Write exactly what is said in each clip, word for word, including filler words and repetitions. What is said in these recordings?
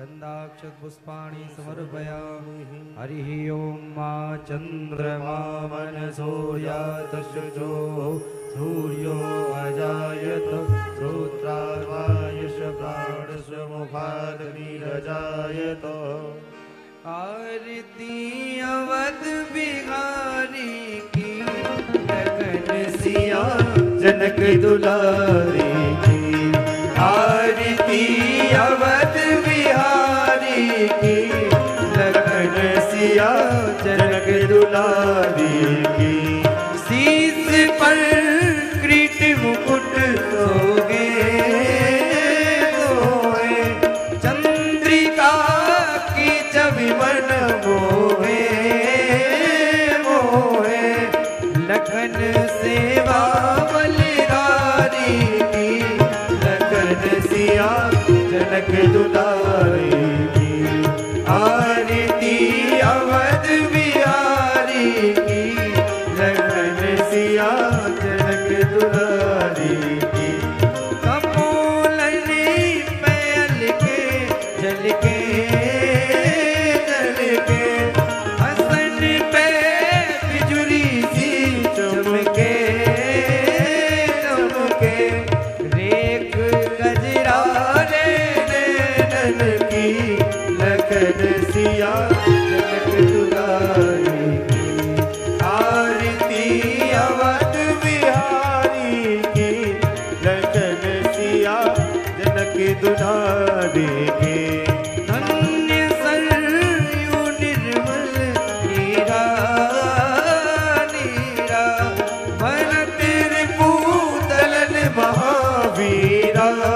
गंधाक्षपुष्पाणि समर्पयामि। हरि ओम मा चंद्रमा मनसोऽयातशुचो सूर्यो अजायत श्रोत्रावायश प्राणसमुखात् नीरजायत। आरती अवध बिहारी की लगन सिया जनक दुलारी की। आरती अवध बिहारी की लगन सिया जनक दुलारी की। शीश पर कृत मुकुट सोगे चंद्रिका की छवि मन मोहे मोहे। लखन सेवा जनक दुलारी की। आरती अवध बिहारी की लगन सिया जनक दुलारी की। कमोलनी पैल के जल के जल के हसन पे बिजुरी सी चमके चमके। रेख गजरा लगन सिया जनक दुलारी की। आरती अवध बिहारी की लगन सिया जनक दुलारी की। धन्य सरयू निर्मल नीरा नीरा भरत रिपुदलन महावीरा वीरा।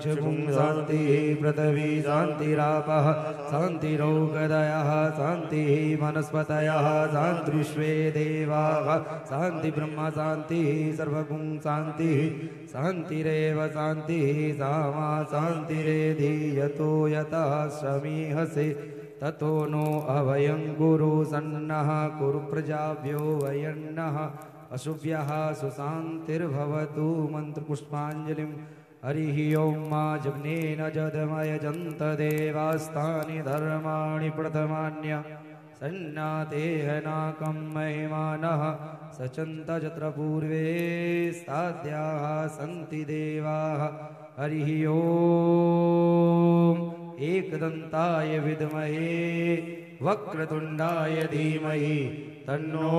शांति पृथ्वी शांतिराप शांतिरोगदय शांति वनस्पतय शांतिश्वे देवा शांति ब्रह्म शांति सर्वगुण शांति शांतिरव शांति सामा शांतिरेधीयतो यता शमीहसे ततो नो अभयं गुरु सन्नः कुरु प्रजाभ्यो वयन्नः अशुभ्यः सुशांतिर्भवतु। मंत्रपुष्पांजलिं हरि ओम मा जपनेन जदमय जंत देवास्तानि धर्माणि प्रथमान्य सन्नातेहनाकं महिमानः सचन्त जत्र पूर्वे साध्याः सन्ति देवाः। हरि ओम एकदंताय विद्महे वक्रतुंडाय धीमहि तन्नो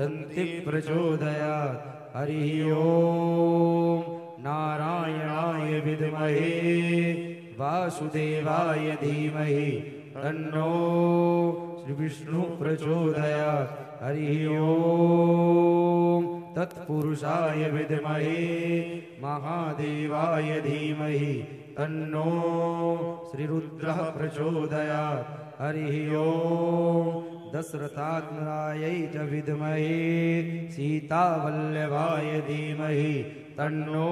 दन्ति प्रचोदयात्। हरि ओम नारायणाय विद्महे वासुदेवाय धीमहि तन्नो श्री विष्णु प्रचोदयात्। हरि ओम। तत्पुरुषाय विद्महे महादेवाय धीमहि तन्नो श्री रुद्रः प्रचोदयात्। हरि ओम। दशरथात्मजाय च विद्महे सीतावल्लभाय धीमहि तन्नो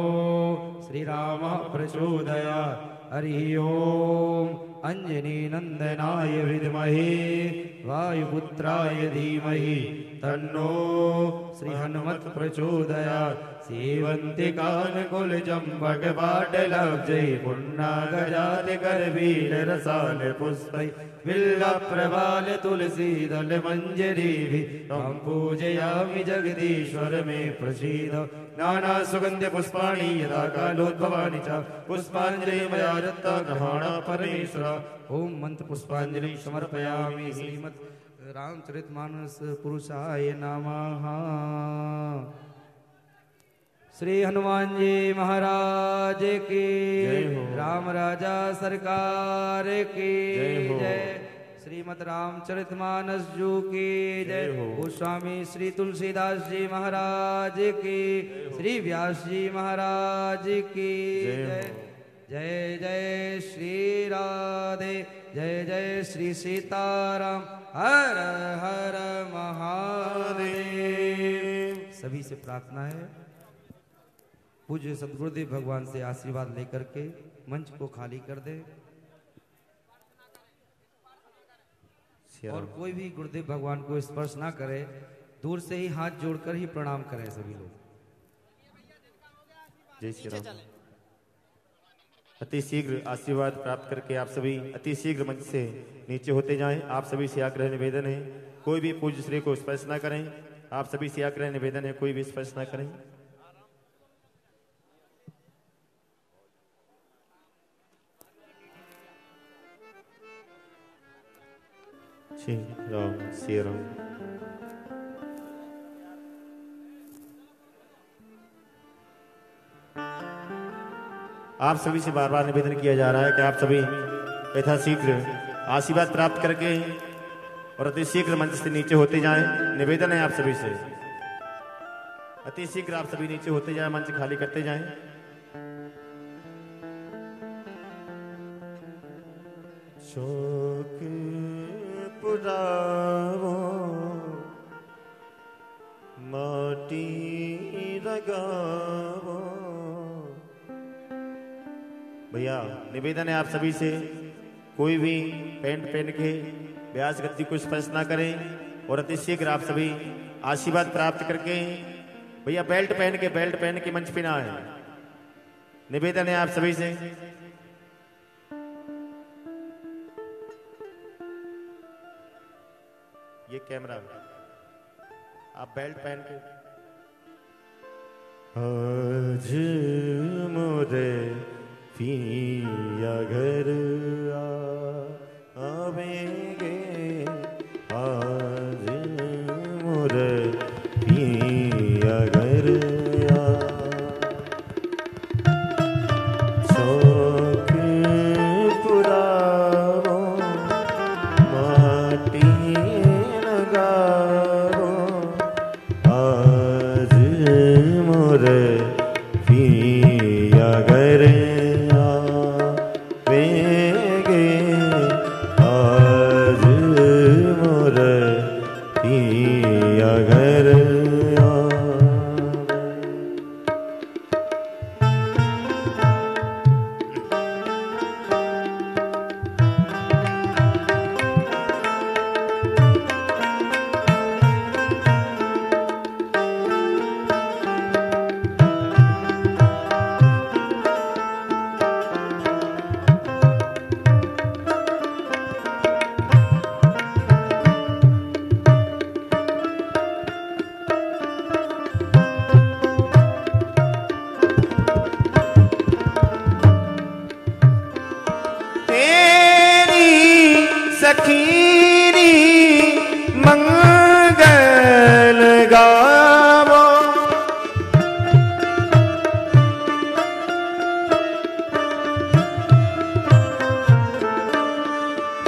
श्रीरामः प्रचोदयात्। हरि ओम। अंजनी नंदनाय विद्महे वायुपुत्राय धीमहि तन्नो श्री हनुमत प्रचोदयात्। सेवन्ति कानकुलचम्पकपाटलब्जै पुण्णागजातिकरवीररसाल पुष्पै बिल्वप्रवाल तुलसीदल मञ्जरीभिः त्वां पूजयामि जगदीश्वर मे प्रसीद। नाना सुगंध पुष्पाणि यदा कालोद्भवानि च पुष्पाञ्जलि मया दत्ता ग्रहाण परमेश्वर। ओम मंत्र पुष्पाञ्जलि समर्पयामि। श्रीमद् रामचरितमानस पुरुषाय नमः। श्री हनुमान जी महाराज की जय। राम राजा सरकार की जय। श्रीमद् रामचरितमानस जी की जय। गोस्वामी श्री तुलसीदास जी महाराज की, श्री व्यास जी महाराज की जय। जय जय श्री राधे, जय जय श्री सीताराम, हर हर महादेव। सभी से प्रार्थना है पूज्य सद्गुरुदेव भगवान से आशीर्वाद लेकर के मंच को खाली कर दे, और कोई भी गुरुदेव भगवान को स्पर्श ना करे, दूर से ही हाथ जोड़कर ही प्रणाम करें सभी लोग। जय श्री राम। अति शीघ्र आशीर्वाद प्राप्त करके आप सभी अति शीघ्र मंच से नीचे होते जाएं। आप सभी से आग्रह निवेदन है, कोई भी पूज्य श्री को स्पर्श ना करें। आप सभी से आग्रह निवेदन है, कोई भी स्पर्श ना करें। श्री राम श्री राम। आप सभी से बार बार निवेदन किया जा रहा है कि आप सभी यथाशीघ्र आशीर्वाद प्राप्त करके और अति शीघ्र मंच से नीचे होते जाएं। निवेदन है आप सभी से, अति शीघ्र आप सभी नीचे होते जाएं, मंच खाली करते जाएं। शोक पुरावो माटी लगावो। भैया निवेदन है आप सभी से, कोई भी पैंट पहन के ब्यास गद्दी को स्पर्श ना करें और अति शीघ्र आप सभी आशीर्वाद प्राप्त करके भैया बेल्ट पहन के बेल्ट पहन के मंच पे ना आए। निवेदन है आप सभी से। ये कैमरा आप बेल्ट पहन के। आज मोदे पिया घर आवेंगे, आज मोदे पिया घर आ। शोक पुरावो माटी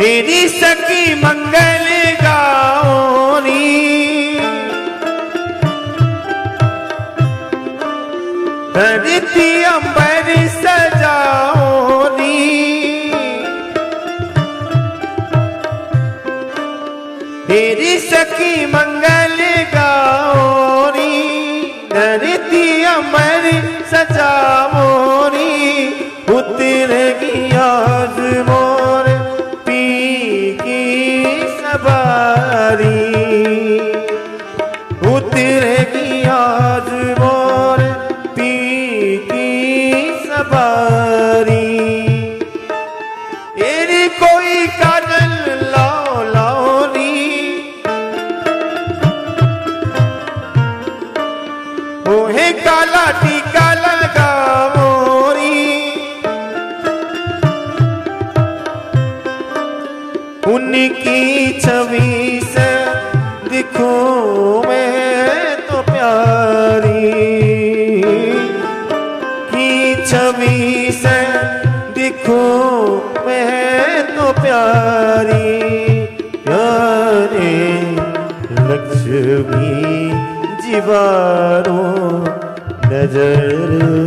तेरी सखी मंगल गाओनी धरती अंबर सजाओनी तेरी सखी मंगल गाओनी धरती अंबर सजाओनी उतर गया उनकी छवि से दिखूं मैं तो प्यारी की छवि से दिखूं मैं तो प्यारी प्यारे लक्ष्मी जीवारो नजर।